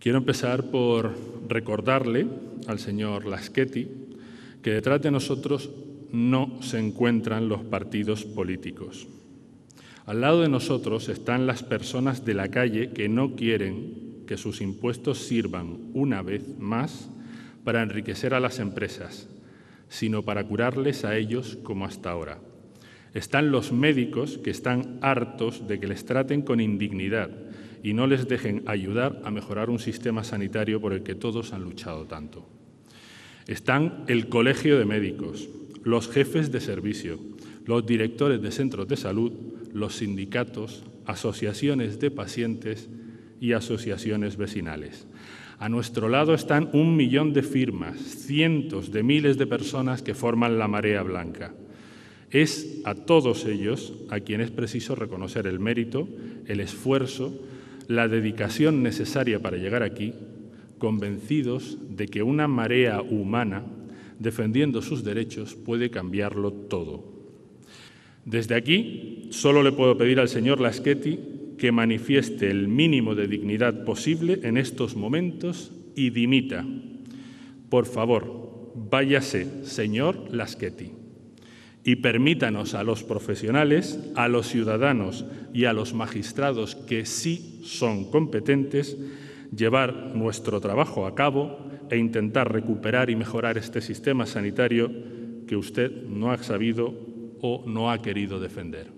Quiero empezar por recordarle al señor Lasquetty que detrás de nosotros no se encuentran los partidos políticos. Al lado de nosotros están las personas de la calle que no quieren que sus impuestos sirvan una vez más para enriquecer a las empresas, sino para curarles a ellos como hasta ahora. Están los médicos que están hartos de que les traten con indignidad y no les dejen ayudar a mejorar un sistema sanitario por el que todos han luchado tanto. Están el Colegio de Médicos, los jefes de servicio, los directores de centros de salud, los sindicatos, asociaciones de pacientes y asociaciones vecinales. A nuestro lado están 1 millón de firmas, cientos de miles de personas que forman la Marea Blanca. Es a todos ellos a quien es preciso reconocer el mérito, el esfuerzo, la dedicación necesaria para llegar aquí, convencidos de que una marea humana, defendiendo sus derechos, puede cambiarlo todo. Desde aquí, solo le puedo pedir al señor Lasquetty que manifieste el mínimo de dignidad posible en estos momentos y dimita. Por favor, váyase, señor Lasquetty, y permítanos a los profesionales, a los ciudadanos y a los magistrados que sí son competentes llevar nuestro trabajo a cabo e intentar recuperar y mejorar este sistema sanitario que usted no ha sabido o no ha querido defender.